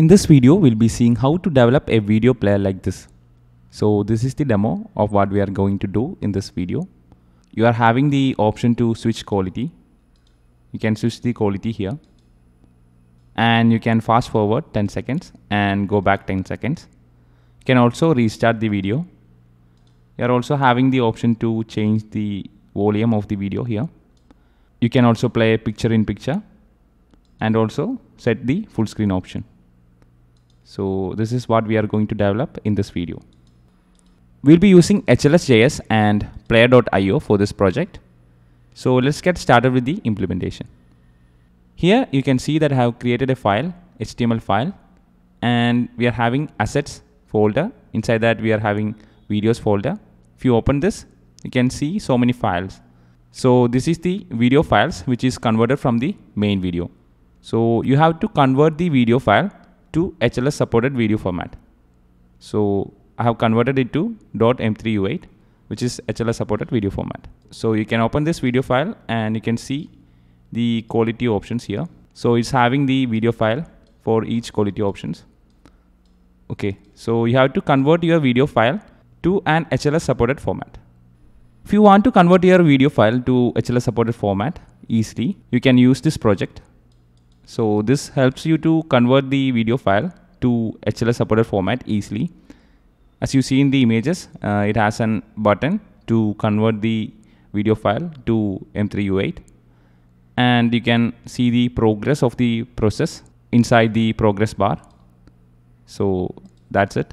In this video, we'll be seeing how to develop a video player like this. So this is the demo of what we are going to do in this video. You are having the option to switch quality. You can switch the quality here. And you can fast forward 10 seconds and go back 10 seconds. You can also restart the video. You are also having the option to change the volume of the video here. You can also play picture in picture and also set the full screen option. So this is what we are going to develop in this video. We'll be using HLS.js and player.io for this project. So let's get started with the implementation. Here you can see that I have created a file, HTML file, and we are having assets folder. Inside that we are having videos folder. If you open this, you can see so many files. So this is the video files which is converted from the main video. So you have to convert the video file to HLS supported video format. So I have converted it to .m3u8, which is HLS supported video format. So you can open this video file and you can see the quality options here. So it's having the video file for each quality options. Okay, so you have to convert your video file to an HLS supported format. If you want to convert your video file to HLS supported format easily, you can use this project. So this helps you to convert the video file to HLS supported format easily. As you see in the images, it has a button to convert the video file to M3U8. And you can see the progress of the process inside the progress bar. So that's it.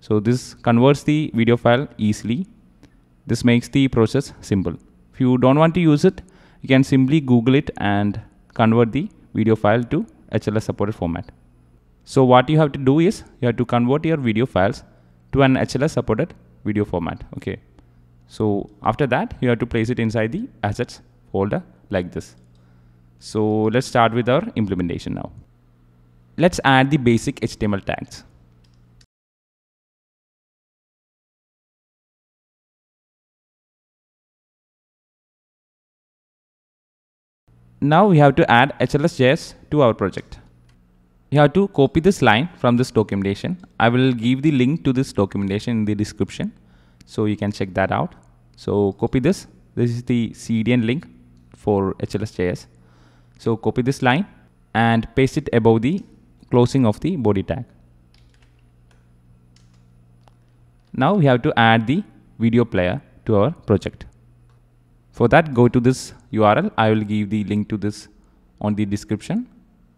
So this converts the video file easily. This makes the process simple. If you don't want to use it, you can simply Google it and convert the video file to HLS supported format. So what you have to do is you have to convert your video files to an HLS supported video format. Okay. So after that, you have to place it inside the assets folder like this. So let's start with our implementation now. Let's add the basic HTML tags. Now we have to add HLS.js to our project. You have to copy this line from this documentation. I will give the link to this documentation in the description, so you can check that out. So copy this. This is the CDN link for HLS.js. So copy this line and paste it above the closing of the body tag. Now we have to add the video player to our project. For that, go to this URL. I will give the link to this on the description.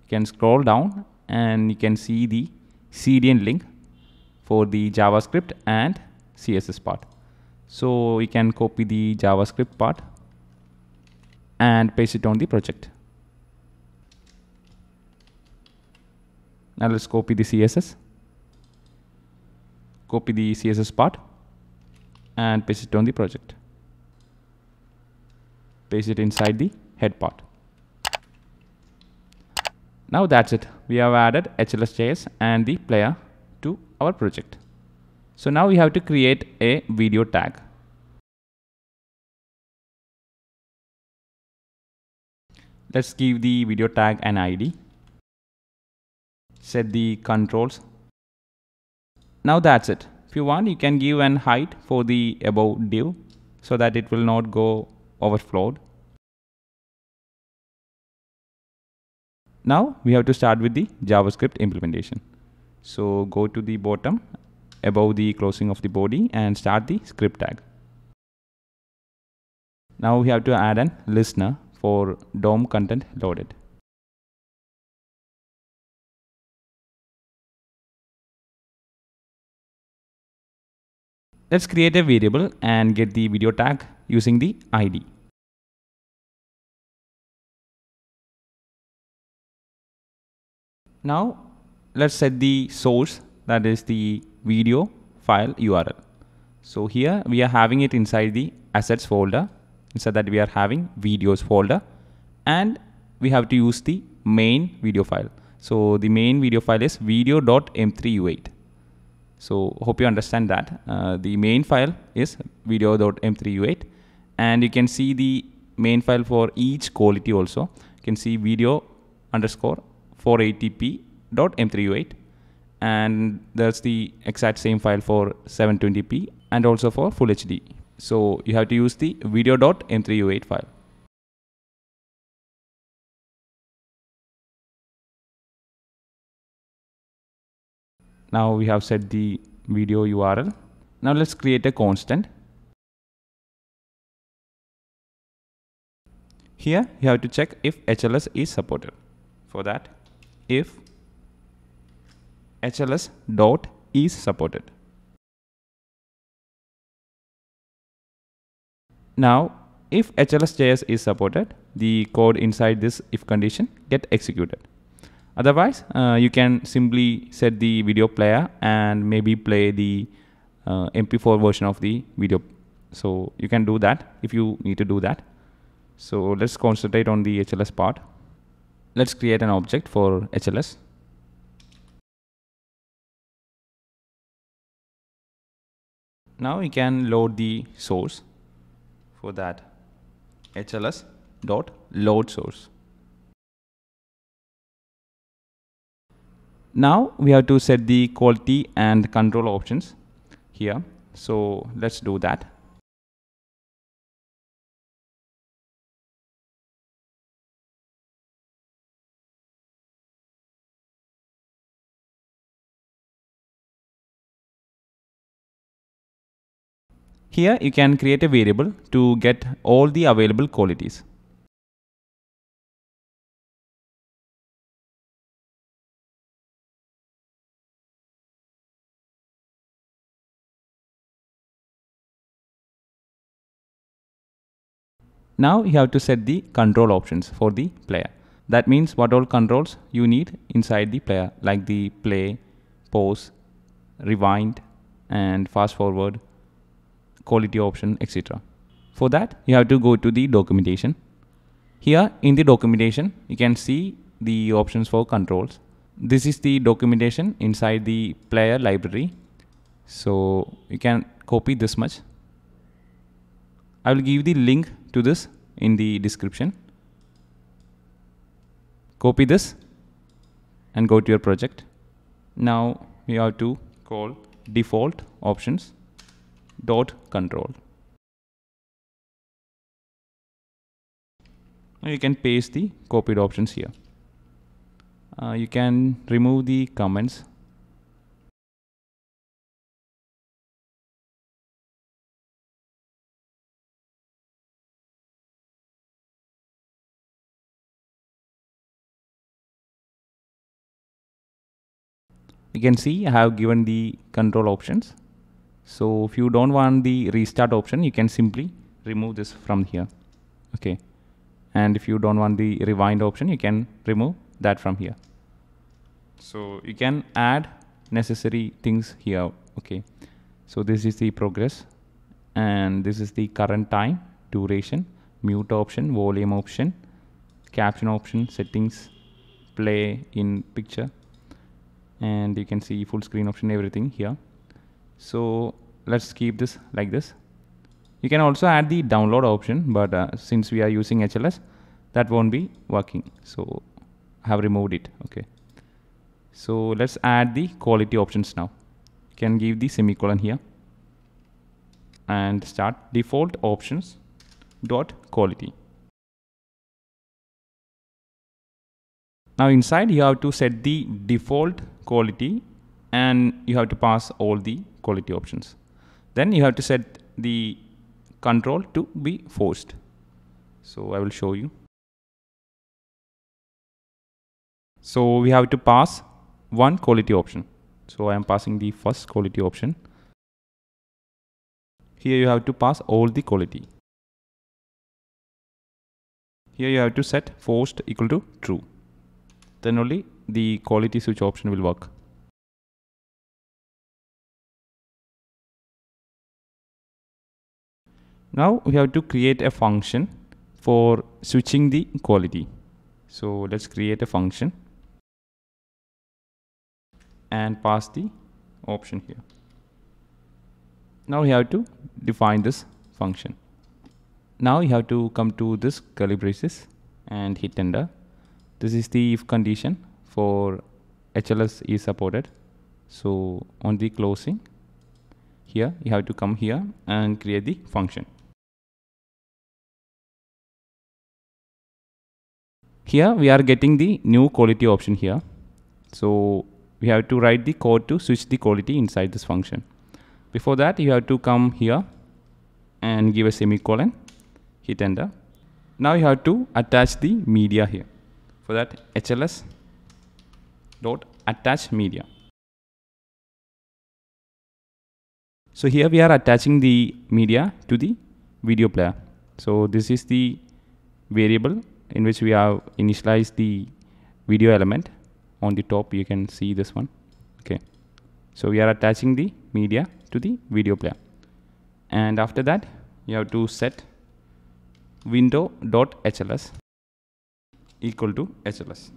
You can scroll down and you can see the CDN link for the JavaScript and CSS part. So you can copy the JavaScript part and paste it on the project. Now let's copy the CSS. Copy the CSS part and paste it on the project. Paste it inside the head part. Now that's it. We have added HLS.js and the player to our project. So now we have to create a video tag. Let's give the video tag an ID. Set the controls. Now that's it. If you want, you can give an height for the above div so that it will not go overflowed. Now we have to start with the JavaScript implementation. So go to the bottom above the closing of the body and start the script tag. Now we have to add a listener for DOM content loaded. Let's create a variable and get the video tag using the ID. Now let's set the source, that is the video file URL. So here we are having it inside the assets folder. Inside that we are having videos folder, and we have to use the main video file. So the main video file is video.m3u8. So hope you understand that. The main file is video.m3u8, and you can see the main file for each quality also. You can see video_480p.m3u8. and that's the exact same file for 720p and also for full HD. So you have to use the video.m3u8 file. Now we have set the video URL. Now let's create a constant. Here you have to check if HLS is supported. For that, if HLS dot is supported. Now, if HLS.js is supported, the code inside this if condition get executed. Otherwise, you can simply set the video player and maybe play the MP4 version of the video. So you can do that if you need to do that. So let's concentrate on the HLS part. Let's create an object for HLS. Now we can load the source. For that, HLS.load source. Now we have to set the quality and control options here. So let's do that. Here you can create a variable to get all the available qualities. Now you have to set the control options for the player. That means what all controls you need inside the player, like the play, pause, rewind, and fast forward, quality option, etc. For that, you have to go to the documentation. Here in the documentation, you can see the options for controls. This is the documentation inside the player library. So you can copy this much. I will give the link to this in the description. Copy this and go to your project. Now we have to call default options dot control. You can paste the copied options here. You can remove the comments. You can see I have given the control options. So if you don't want the restart option, you can simply remove this from here. Okay. And if you don't want the rewind option, you can remove that from here. So you can add necessary things here. Okay. So this is the progress, and this is the current time, duration, mute option, volume option, caption option, settings, play in picture, and you can see full screen option, everything here. So let's keep this like this. You can also add the download option, but since we are using HLS, that won't be working. So I have removed it. Okay. So let's add the quality options now. You can give the semicolon here and start default options dot quality. Now inside you have to set the default quality, and you have to pass all the quality options. Then you have to set the control to be forced. So I will show you. So we have to pass one quality option. So I am passing the first quality option. Here you have to pass all the quality. Here you have to set forced equal to true. Then only the quality switch option will work. Now we have to create a function for switching the quality. So let's create a function and pass the option here. Now we have to define this function. Now you have to come to this curly braces and hit enter. This is the if condition for HLS is supported. So on the closing here, you have to come here and create the function. Here we are getting the new quality option here. So we have to write the code to switch the quality inside this function. Before that, you have to come here and give a semicolon, hit enter. Now you have to attach the media here. For that, HLS.attachMedia. So here we are attaching the media to the video player. So this is the variable in which we have initialized the video element. On the top, you can see this one. Okay. So we are attaching the media to the video player. And after that, you have to set window.hls equal to HLS.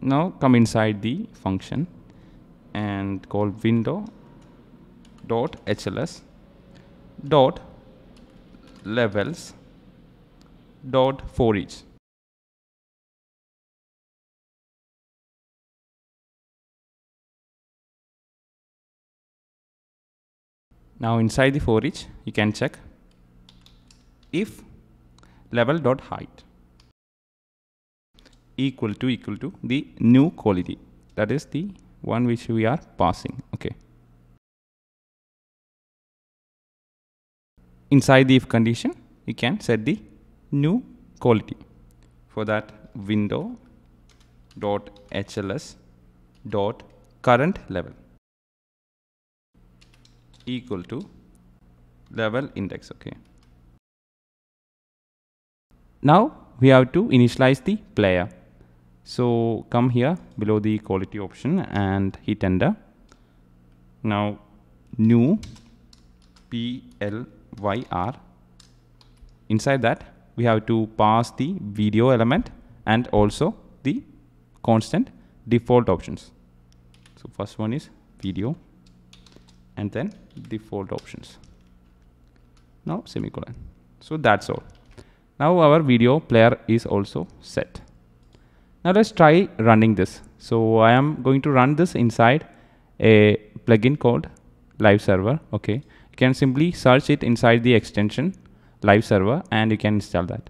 Now come inside the function and call window.hls.levels.forEach. Now inside the for each, you can check if level.height equal to the new quality, that is the one which we are passing. Okay. Inside the if condition, you can set the new quality. For that, window.hls.current level equal to level index. Okay. Now we have to initialize the player. So come here below the quality option and hit enter. Now new PLYR. Inside that, we have to pass the video element and also the constant default options. So first one is video and then default options. Now semicolon. So that's all. Now our video player is also set. Now let's try running this. So I am going to run this inside a plugin called Live Server. Okay. You can simply search it inside the extension Live Server and you can install that.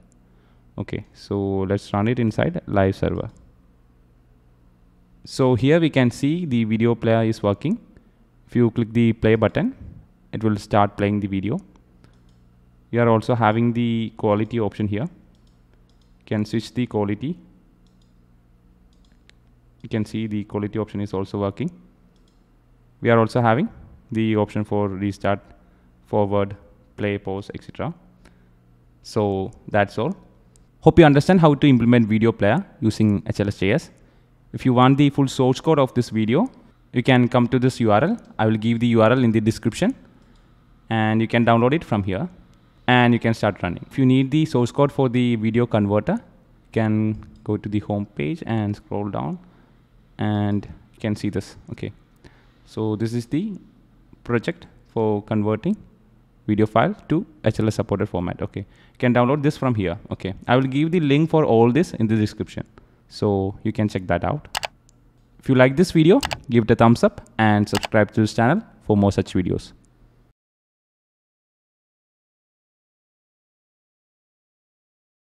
Okay. So let's run it inside Live Server. So here we can see the video player is working. If you click the play button, it will start playing the video. You are also having the quality option here. You can switch the quality. You can see the quality option is also working. We are also having the option for restart, forward, play, pause, etc. So that's all. Hope you understand how to implement video player using HLS.js. If you want the full source code of this video, you can come to this URL. I will give the URL in the description and you can download it from here and you can start running. If you need the source code for the video converter, you can go to the home page and scroll down and you can see this. Okay. So this is the project for converting video file to HLS supported format. Okay. You can download this from here. Okay. I will give the link for all this in the description. So you can check that out. If you like this video, give it a thumbs up and subscribe to this channel for more such videos.